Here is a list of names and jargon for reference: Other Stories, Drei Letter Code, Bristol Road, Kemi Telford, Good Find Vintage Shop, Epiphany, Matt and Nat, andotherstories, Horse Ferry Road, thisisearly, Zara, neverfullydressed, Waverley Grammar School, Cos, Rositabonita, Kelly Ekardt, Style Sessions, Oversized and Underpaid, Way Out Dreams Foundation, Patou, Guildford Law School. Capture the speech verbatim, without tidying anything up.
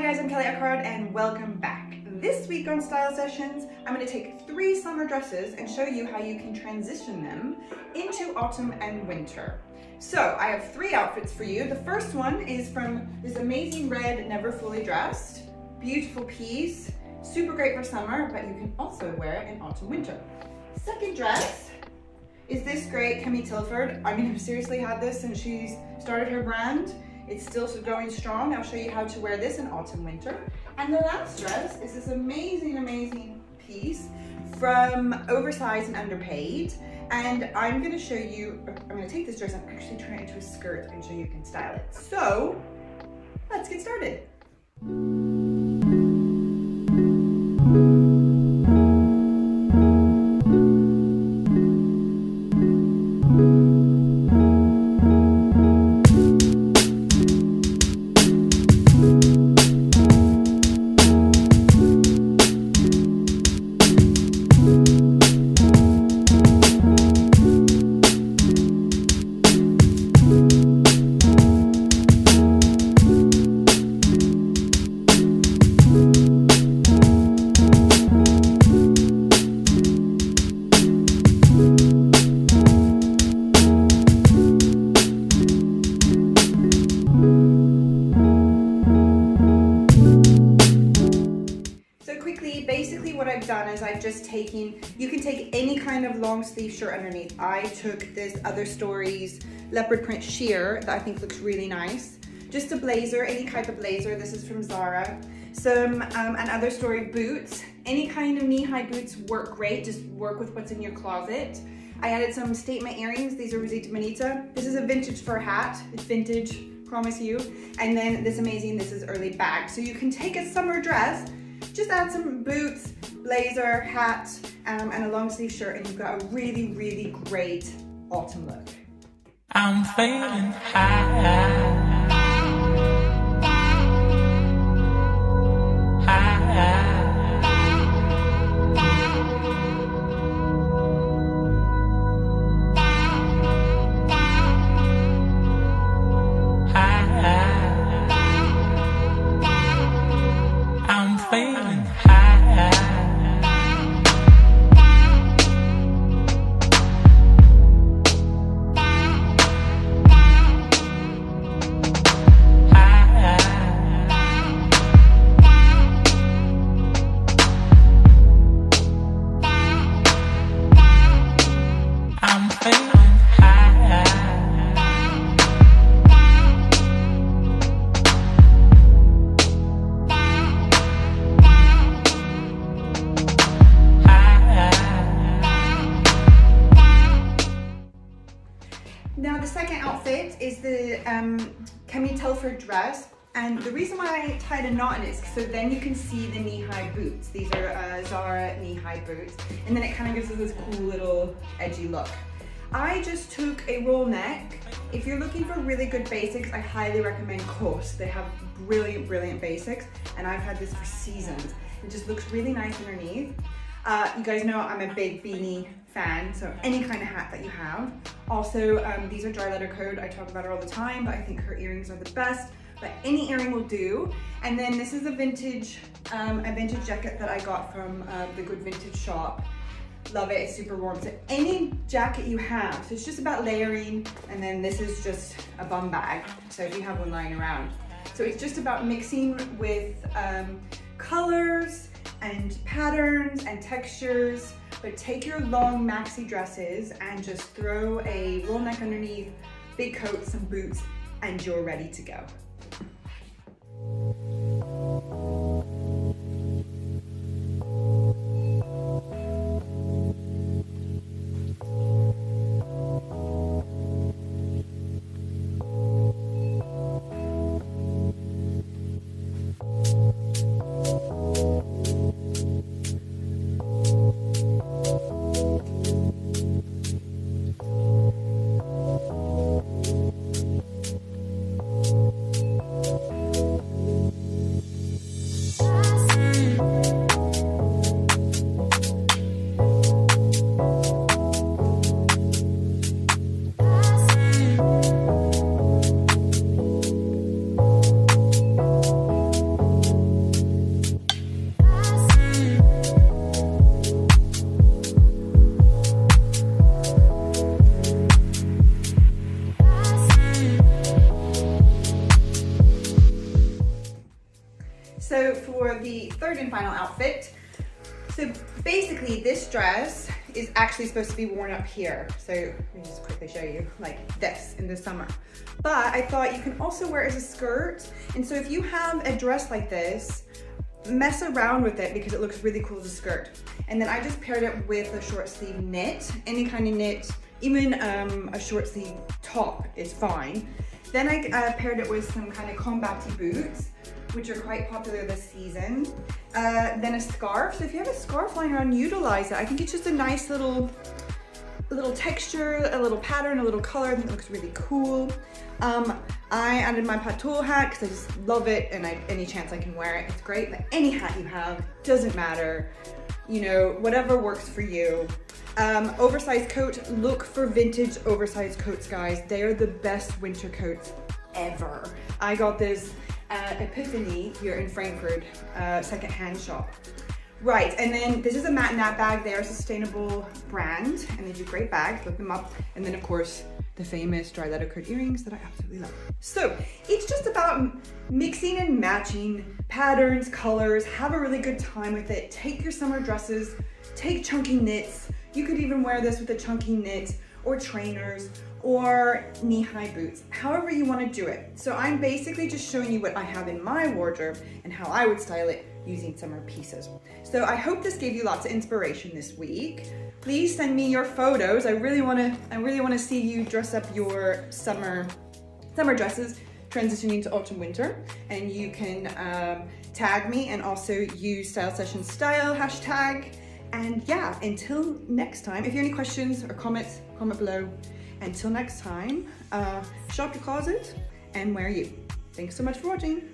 Hi guys, I'm Kelly Ekardt and welcome back. This week on Style Sessions, I'm going to take three summer dresses and show you how you can transition them into autumn and winter. So I have three outfits for you. The first one is from this amazing red Never Fully Dressed. Beautiful piece, super great for summer, but you can also wear it in autumn winter. Second dress is this great Kemi Telford. I mean, I've seriously had this since she's started her brand. It's still going strong. I'll show you how to wear this in autumn winter. And the last dress is this amazing, amazing piece from Oversized and Underpaid. And I'm gonna show you, I'm gonna take this dress and actually turn it into a skirt and show you can style it. So let's get started. Taking, you can take any kind of long sleeve shirt underneath. I took this Other Stories leopard print sheer that I think looks really nice. Just a blazer, any type of blazer. This is from Zara. Some um, and Other Story boots. Any kind of knee-high boots work great. Just work with what's in your closet. I added some statement earrings. These are Rositabonita. This is a vintage fur hat. It's vintage, promise you. And then this amazing, this is early bag. So you can take a summer dress, just add some boots, blazer, hat, um, and a long sleeve shirt, and you've got a really, really great autumn look. I'm feeling high. Kemi Telford dress, and the reason why I tied a knot in it is so then you can see the knee-high boots. These are uh, Zara knee-high boots, and then it kind of gives us this cool little edgy look. I just took a roll neck. If you're looking for really good basics, I highly recommend Cos. They have brilliant, brilliant basics, and I've had this for seasons. It just looks really nice underneath. Uh, you guys know I'm a big beanie fan, so any kind of hat that you have. Also, um, these are Drei Letter Code. I talk about her all the time, but I think her earrings are the best, but any earring will do. And then this is a vintage, um, a vintage jacket that I got from uh, the Good Find Vintage Shop. Love it, it's super warm. So any jacket you have, so it's just about layering, and then this is just a bum bag, so if you have one lying around. So it's just about mixing with um, colors, and patterns and textures, but take your long maxi dresses and just throw a roll neck underneath, big coat, some boots, and you're ready to go. the third and final outfit. So basically this dress is actually supposed to be worn up here. So let me just quickly show you, like this in the summer. But I thought you can also wear it as a skirt. And so if you have a dress like this, mess around with it because it looks really cool as a skirt. And then I just paired it with a short sleeve knit, any kind of knit, even um, a short sleeve top is fine. Then I uh, paired it with some kind of combaty boots, which are quite popular this season. Uh, then a scarf, so if you have a scarf lying around, utilize it. I think it's just a nice little, little texture, a little pattern, a little color. I think it looks really cool. Um, I added my Patou hat because I just love it, and I, any chance I can wear it, it's great. But any hat you have, doesn't matter. You know, whatever works for you. Um, oversized coat, look for vintage oversized coats, guys. They are the best winter coats ever. I got this at Epiphany here in Frankfurt, uh, second-hand shop. Right, and then this is a Matt and Nat bag. They are a sustainable brand, and they do great bags. Look them up. And then, of course, the famous Drei Letter Code earrings that I absolutely love. So it's just about mixing and matching patterns, colors, have a really good time with it. Take your summer dresses, take chunky knits. You could even wear this with a chunky knit or trainers or knee-high boots, however you want to do it. So I'm basically just showing you what I have in my wardrobe and how I would style it using summer pieces. So I hope this gave you lots of inspiration this week. Please send me your photos. I really want to I really want to see you dress up your summer summer dresses transitioning to autumn winter, and you can um, tag me and also use Style Session Style hashtag. And yeah, until next time, if you have any questions or comments, comment below. Until next time, uh, shop your closet and wear you. Thanks so much for watching.